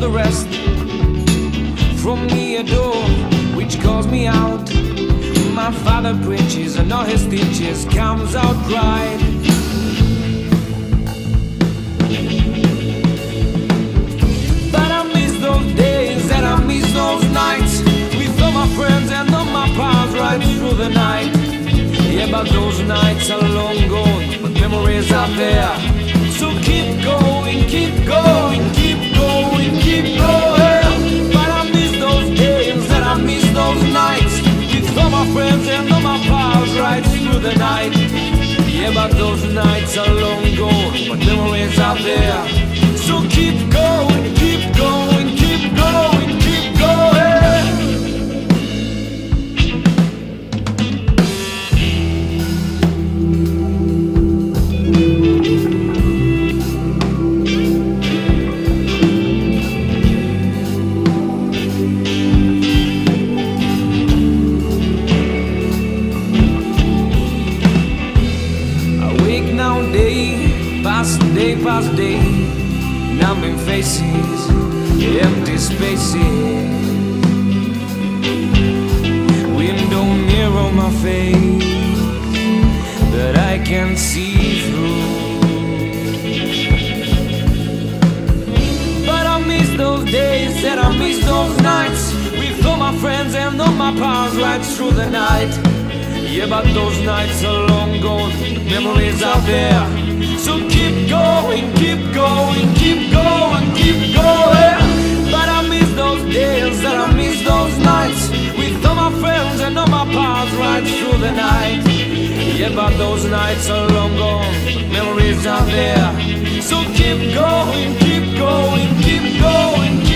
from the rest, from me a door which calls me out. My father preaches and all his teachers comes out right. But I miss those days and I miss those nights, with all my friends and all my pals right through the night. Yeah, but those nights are long gone, but memories are there. So keep going, keep going, keep going, keep going. But I miss those days and I miss those nights, with all my friends and all my pals right through the night. Yeah, but those nights are long gone, but memories are there. So keep going, keep going, keep going, keep going. Past day, numbing faces, empty spaces, window mirror my face that I can see through. But I miss those days and I miss those nights, with all my friends and all my pals right through the night. Yeah, but those nights are long gone, memories are there. So keep going, keep going, keep going, keep going. But I miss those days and I miss those nights, with all my friends and all my pals right through the night. Yeah, but those nights are long gone, memories are there. So keep going, keep going, keep going.